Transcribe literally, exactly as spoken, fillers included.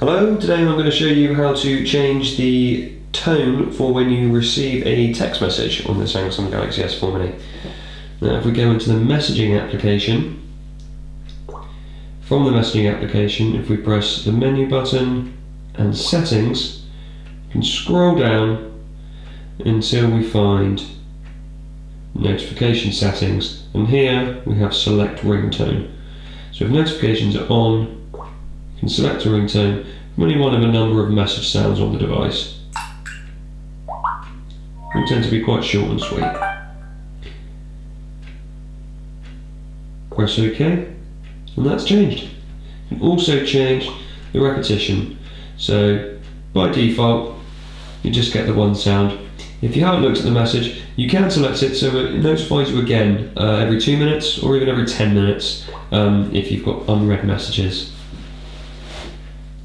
Hello, today I'm going to show you how to change the tone for when you receive a text message on the Samsung Galaxy S four Mini. Now if we go into the messaging application, from the messaging application if we press the menu button and settings, you can scroll down until we find notification settings, and here we have select ringtone. So if notifications are on, you can select a ringtone from any one of a number of message sounds on the device. They tend to be quite short and sweet. Press OK, and that's changed. You can also change the repetition. So by default, you just get the one sound. If you haven't looked at the message, you can select it so it notifies you again uh, every two minutes or even every ten minutes um, if you've got unread messages.